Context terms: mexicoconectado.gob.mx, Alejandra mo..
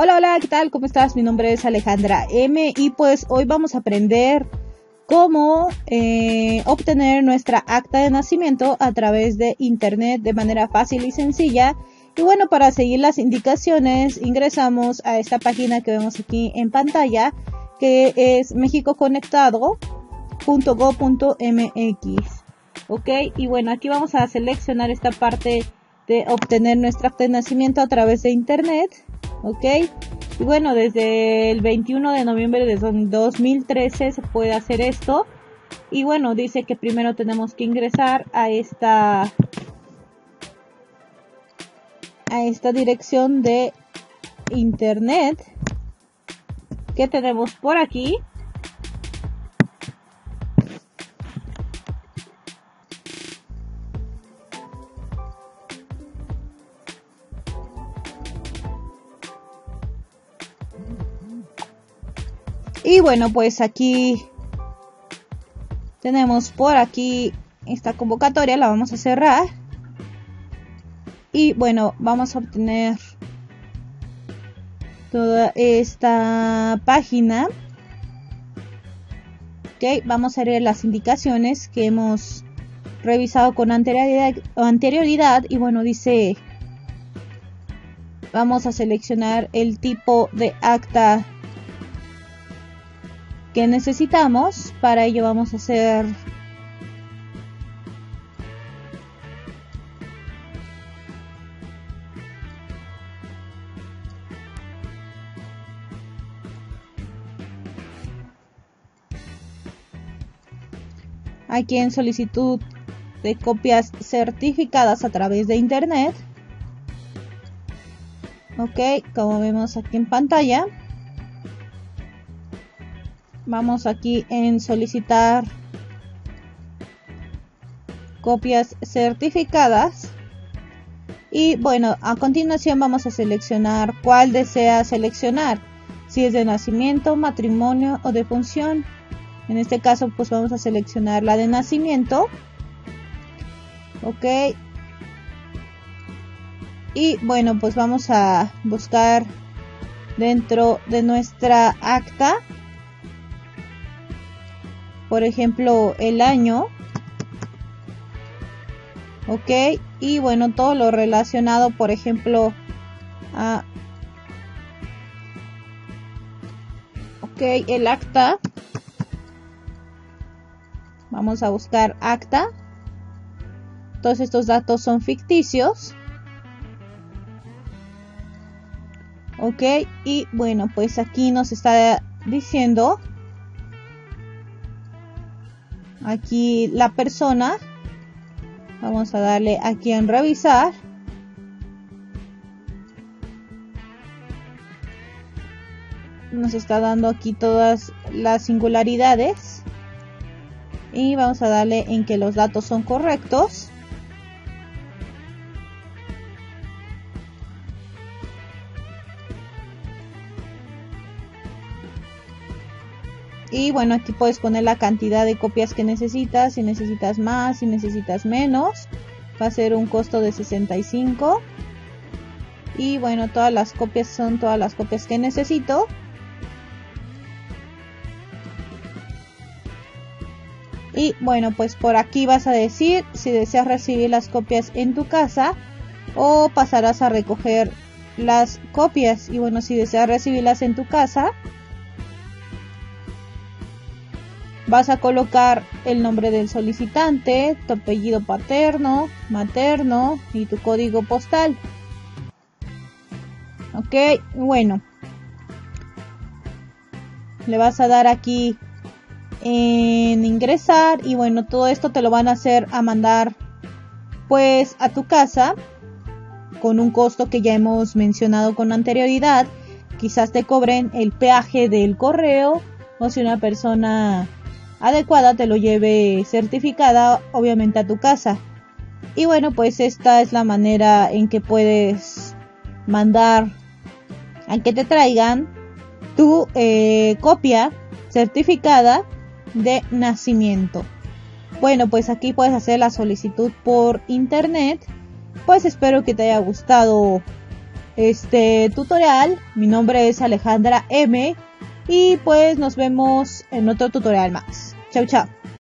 Hola, ¿qué tal? ¿Cómo estás? Mi nombre es Alejandra M y pues hoy vamos a aprender cómo obtener nuestra acta de nacimiento a través de internet de manera fácil y sencilla. Y bueno, para seguir las indicaciones ingresamos a esta página que vemos aquí en pantalla, que es mexicoconectado.gob.mx. Ok, y bueno, aquí vamos a seleccionar esta parte de obtener nuestra acta de nacimiento a través de internet. Ok, y bueno, desde el 21 de noviembre de 2013 se puede hacer esto. Y bueno, dice que primero tenemos que ingresar a esta dirección de internet que tenemos por aquí. Y bueno, pues aquí tenemos por aquí esta convocatoria, la vamos a cerrar. Y bueno, vamos a obtener toda esta página. Ok, vamos a leer las indicaciones que hemos revisado con anterioridad. Y bueno, dice, vamos a seleccionar el tipo de acta que necesitamos. Para ello vamos a hacer aquí en solicitud de copias certificadas a través de internet. Ok, como vemos aquí en pantalla, vamos aquí en solicitar copias certificadas. Y bueno, a continuación vamos a seleccionar cuál desea seleccionar, si es de nacimiento, matrimonio o defunción. En este caso pues vamos a seleccionar la de nacimiento. Ok, y bueno, pues vamos a buscar dentro de nuestra acta, por ejemplo, el año. Ok, y bueno, todo lo relacionado, por ejemplo, a el acta. Vamos a buscar acta. Todos estos datos son ficticios. Ok, y bueno, pues aquí nos está diciendo aquí la persona. Vamos a darle aquí en revisar. Nos está dando aquí todas las singularidades y vamos a darle en que los datos son correctos. Y bueno, aquí puedes poner la cantidad de copias que necesitas, si necesitas más, si necesitas menos. Va a ser un costo de 65. Y bueno, todas las copias son todas las copias que necesito. Y bueno, pues por aquí vas a decir si deseas recibir las copias en tu casa o pasarás a recoger las copias. Y bueno, si deseas recibirlas en tu casa, vas a colocar el nombre del solicitante, tu apellido paterno, materno y tu código postal. Ok, bueno, le vas a dar aquí en ingresar y bueno, todo esto te lo van a hacer a mandar pues a tu casa con un costo que ya hemos mencionado con anterioridad. Quizás te cobren el peaje del correo o si una persona adecuada te lo lleve certificada obviamente a tu casa. Y bueno, pues esta es la manera en que puedes mandar a que te traigan tu copia certificada de nacimiento. Bueno, pues aquí puedes hacer la solicitud por internet. Pues espero que te haya gustado este tutorial. Mi nombre es Alejandra M. Y pues nos vemos en otro tutorial más. Chau, chau.